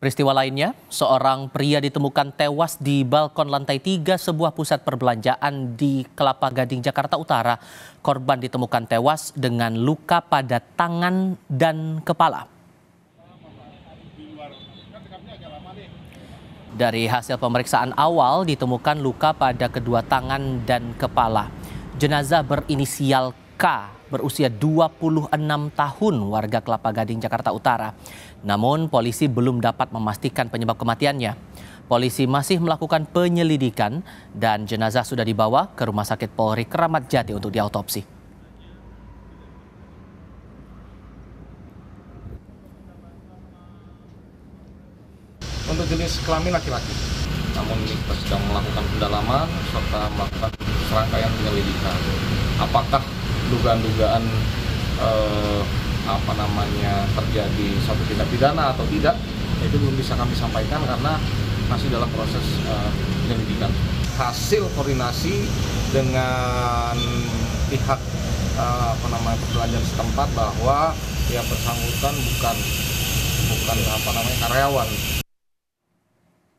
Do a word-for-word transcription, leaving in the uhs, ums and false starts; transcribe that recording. Peristiwa lainnya, seorang pria ditemukan tewas di balkon lantai tiga sebuah pusat perbelanjaan di Kelapa Gading, Jakarta Utara. Korban ditemukan tewas dengan luka pada tangan dan kepala. Dari hasil pemeriksaan awal ditemukan luka pada kedua tangan dan kepala. Jenazah berinisial K berusia dua puluh enam tahun warga Kelapa Gading, Jakarta Utara. Namun polisi belum dapat memastikan penyebab kematiannya. Polisi masih melakukan penyelidikan dan jenazah sudah dibawa ke Rumah Sakit Polri Kramat Jati untuk diautopsi. Untuk jenis kelamin laki-laki, namun kita sedang melakukan pendalaman serta melakukan serangkaian penyelidikan. Apakah dugaan-dugaan eh, apa namanya terjadi suatu tindak pidana atau tidak, itu belum bisa kami sampaikan karena masih dalam proses eh, penyelidikan. Hasil koordinasi dengan pihak eh, apa namanya perbelanjaan setempat bahwa yang bersangkutan bukan bukan apa namanya karyawan.